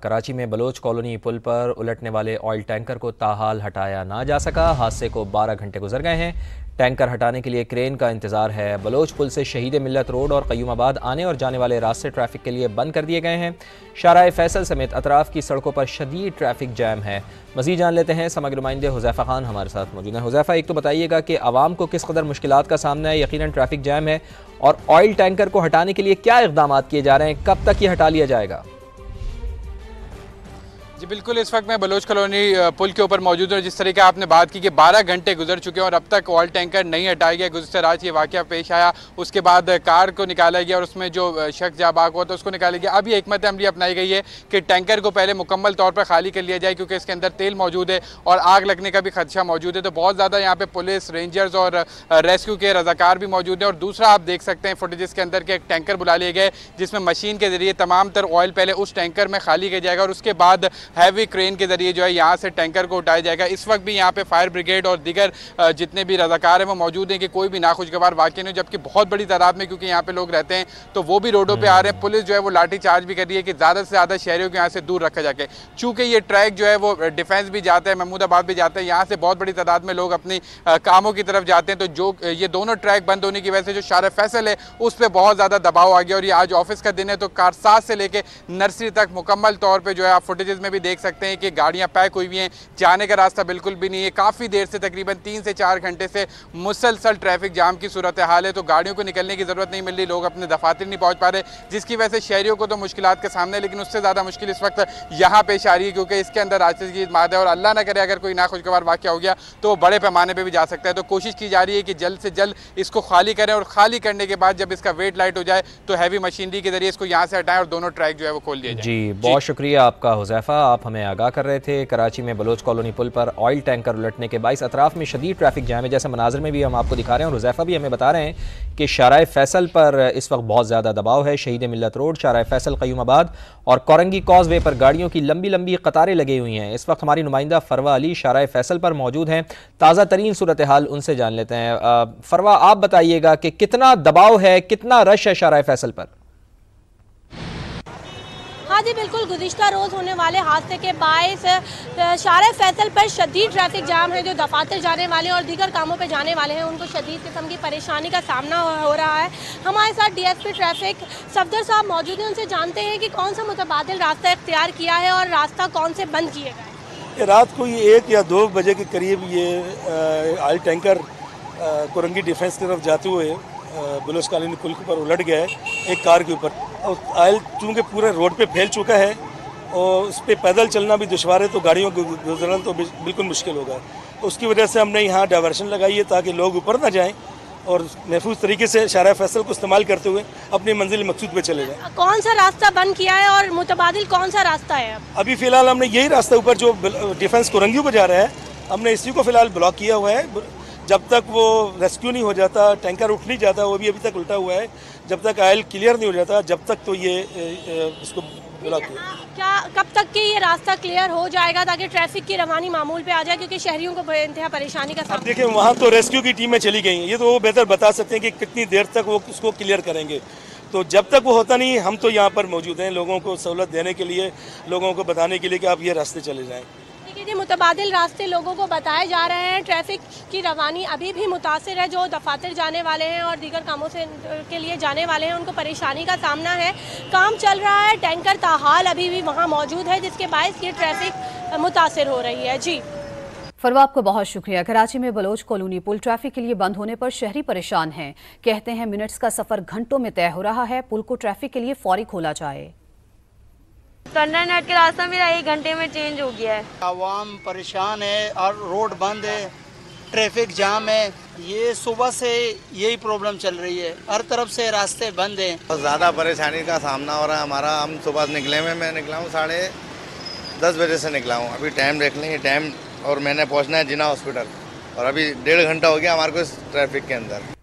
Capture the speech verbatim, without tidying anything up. कराची में Bloch colony पुल पर उलटने वाले ऑयल टैंकर को ताहाल हटाया ना जा सका। हादसे को बारह घंटे गुजर गए हैं। टैंकर हटाने के लिए क्रेन का इंतजार है। बलोच पुल से शहीद मिल्लत रोड और कयूमाबाद आने और जाने वाले रास्ते ट्रैफिक के लिए बंद कर दिए गए हैं। शाहराह-ए-फैसल समेत अतराफ की सड़कों पर शदीद ट्रैफिक जैम है। मजीद जान लेते हैं, समग्र नुमाइंदे हुजैफा खान हमारे साथ मौजूद हैं। हुजैफा, एक तो बताइएगा कि आवाम को किस कदर मुश्किलात का सामना है, यकीनन ट्रैफिक जैम है, और ऑयल टैंकर को हटाने के लिए क्या इकदाम किए जा रहे हैं, कब तक ये हटा लिया जाएगा? जी बिल्कुल, इस वक्त मैं बलोच कॉलोनी पुल के ऊपर मौजूद हूँ। जिस तरीके आपने बात की कि बारह घंटे गुजर चुके हैं और अब तक ऑयल टैंकर नहीं हटाया गया। गुज़श्ता रात ये वाक़या पेश आया, उसके बाद कार को निकाला गया और उसमें जो शख्स जाबाक हुआ था उसको निकाला गया। अभी एकमत अमली अपनाई गई है कि टैंकर को पहले मुकम्मल तौर पर खाली कर लिया जाए, क्योंकि इसके अंदर तेल मौजूद है और आग लगने का भी खदशा मौजूद है। तो बहुत ज़्यादा यहाँ पर पुलिस, रेंजर्स और रेस्क्यू के रजाकार भी मौजूद हैं। और दूसरा आप देख सकते हैं फुटेज के अंदर के एक टैंकर बुला लिए गए जिसमें मशीन के ज़रिए तमाम तर ऑयल पहले उस टैंकर में खाली किया जाएगा और उसके बाद हैवी क्रेन के जरिए जो है यहाँ से टैंकर को उठाया जाएगा। इस वक्त भी यहाँ पे फायर ब्रिगेड और दीगर जितने भी रजाकार हैं वो मौजूद हैं कि कोई भी नाखुशगवार वाकई नहीं, जबकि बहुत बड़ी तादाद में, क्योंकि यहाँ पे लोग रहते हैं तो वो भी रोडों पे आ रहे हैं। पुलिस जो है वो लाठी चार्ज भी कर रही है कि ज़्यादा से ज़्यादा शहरियों को यहाँ से दूर रखा जाके, चूँकि ये ट्रैक जो है वो डिफेंस भी जाता है, महमूदाबाद भी जाता है, यहाँ से बहुत बड़ी तादाद में लोग अपनी कामों की तरफ जाते हैं। तो जो ये दोनों ट्रैक बंद होने की वजह से जो शाहराह-ए-फैसल है उस पर बहुत ज़्यादा दबाव आ गया। और ये आज ऑफिस का दिन है तो कारसाज से लेकर नर्सरी तक मुकम्मल तौर पर जो है आप फुटेज में भी देख सकते हैं कि गाड़ियां पैक हुई हुई हैं, जाने का रास्ता बिल्कुल भी नहीं है। काफ़ी देर से, तकरीबन तीन से चार घंटे से मुसलसल ट्रैफिक जाम की सूरत हाल है। तो गाड़ियों को निकलने की ज़रूरत नहीं मिल रही, लोग अपने दफातर नहीं पहुंच पा रहे, जिसकी वजह से शहरियों को तो मुश्किलात के सामने है, लेकिन उससे ज़्यादा मुश्किल इस वक्त यहाँ पेश आ रही है क्योंकि इसके अंदर आतिश की माद है और अल्लाह ना करे अगर कोई नाखुशगवार वाक़या हो गया तो वो बड़े पैमाने पर भी जा सकता है। तो कोशिश की जा रही है कि जल्द से जल्द इसको खाली करें और खाली करने के बाद जब इसका वेट लाइट हो जाए तो हैवी मशीनरी के जरिए इसको यहाँ से हटाएं और दोनों ट्रैक जो है वो खोल दिया जाए। जी, बहुत शुक्रिया आपका हुजैफा, आप हमें आगाह कर रहे थे। कराची में बलोच कॉलोनी पुल पर ऑयल टैंकर उलटने के बाइस अतराफ में शदीद ट्रैफिक जाम है, जैसे मनाज़र में भी हम आपको दिखा रहे हैं। और हुजैफा भी हमें बता रहे हैं कि शाहराह-ए-फैसल पर इस वक्त बहुत ज़्यादा दबाव है। शहीद मिल्लत रोड, शाहराह-ए-फैसल, कयूमाबाद और करंगी कॉजवे पर गाड़ियों की लंबी लंबी कतारें लगी हुई हैं। इस वक्त हमारी नुमाइंदा फरवा अली शाहराह-ए-फैसल पर मौजूद हैं, ताज़ा तरीन सूरत हाल उनसे जान लेते हैं। फरवा, आप बताइएगा कि कितना दबाव है, कितना रश है शाहराह-ए-फैसल पर? हाँ जी बिल्कुल, गुज़िश्ता रोज़ होने वाले हादसे के बायस शाहराह-ए-फैसल पर शदीद ट्रैफिक जाम है। जो दफातर जाने वाले और दीगर कामों पर जाने वाले हैं उनको शदीद किस्म की परेशानी का सामना हो रहा है। हमारे साथ D S P traffic Safdar साहब मौजूद हैं, उनसे जानते हैं कि कौन सा मुतबादिल रास्ता इख्तियार किया है और रास्ता कौन से बंद किए गए। रात को ये एक या दो बजे के करीब ये ऑयल टैंकर करंगी डिफेंस की तरफ जाते हुए बलोच कॉलोनी पुल के ऊपर उलट गया है एक कार के ऊपर। और आयल चूँकि पूरे रोड पे फैल चुका है और उस पर पैदल चलना भी दुश्वार है तो गाड़ियों को गुजरना तो बिल्कुल मुश्किल होगा। उसकी वजह से हमने यहाँ डाइवर्शन लगाई है ताकि लोग ऊपर ना जाएं और महफूज तरीके से शाहराह-ए-फैसल को इस्तेमाल करते हुए अपनी मंजिल मकसूद पे चले जाएँ। कौन सा रास्ता बंद किया है और मुतबादिल कौन सा रास्ता है? अभी फ़िलहाल हमने यही रास्ता ऊपर जो डिफेंस कोरंगी को जा रहा है हमने इसी को फ़िलहाल ब्लॉक किया हुआ है। जब तक वो रेस्क्यू नहीं हो जाता, टैंकर उठ नहीं जाता, वो भी अभी तक उल्टा हुआ है, जब तक आयल क्लियर नहीं हो जाता जब तक तो ये इसको ब्लॉक है। क्या कब तक कि ये रास्ता क्लियर हो जाएगा ताकि ट्रैफिक की रवानी मामूल पे आ जाए, क्योंकि शहरियों को इंतहा परेशानी का सामना? देखिए वहाँ तो रेस्क्यू की टीमें चली गई हैं, ये तो वो बेहतर बता सकते हैं कि कितनी देर तक वो उसको क्लियर करेंगे। तो जब तक वो होता नहीं हम तो यहाँ पर मौजूद हैं लोगों को सहूलत देने के लिए, लोगों को बताने के लिए कि आप ये रास्ते चले जाएँ। मुतबादिल रास्ते लोगों को बताए जा रहे हैं। ट्रैफिक की रवानी अभी भी मुतासिर है, जो दफातर जाने वाले हैं और दीगर कामों से के लिए जाने वाले हैं उनको परेशानी का सामना है। काम चल रहा है, टैंकर ताहाल अभी भी वहां मौजूद है जिसके बायस ये ट्रैफिक मुतासिर हो रही है। जी फरवा, आपको बहुत शुक्रिया। कराची में बलोच कॉलोनी पुल ट्रैफिक के लिए बंद होने पर शहरी परेशान हैं, कहते हैं मिनट्स का सफर घंटों में तय हो रहा है। पुल को ट्रैफिक के लिए फौरी खोला जाए। पंद्रह मिनट के रास्ता मेरा एक घंटे में चेंज हो गया है। आवाम परेशान है और रोड बंद है, ट्रैफिक जाम है, ये सुबह से यही प्रॉब्लम चल रही है, हर तरफ से रास्ते बंद हैं। बहुत ज़्यादा परेशानी का सामना हो रहा है हमारा। हम सुबह निकले हुए, मैं निकला हूँ साढ़े दस बजे से निकला हूँ, अभी टाइम देख लेंगे टाइम, और मैंने पहुँचना है जिन्ना हॉस्पिटल और अभी डेढ़ घंटा हो गया हमारे को इस ट्रैफिक के अंदर।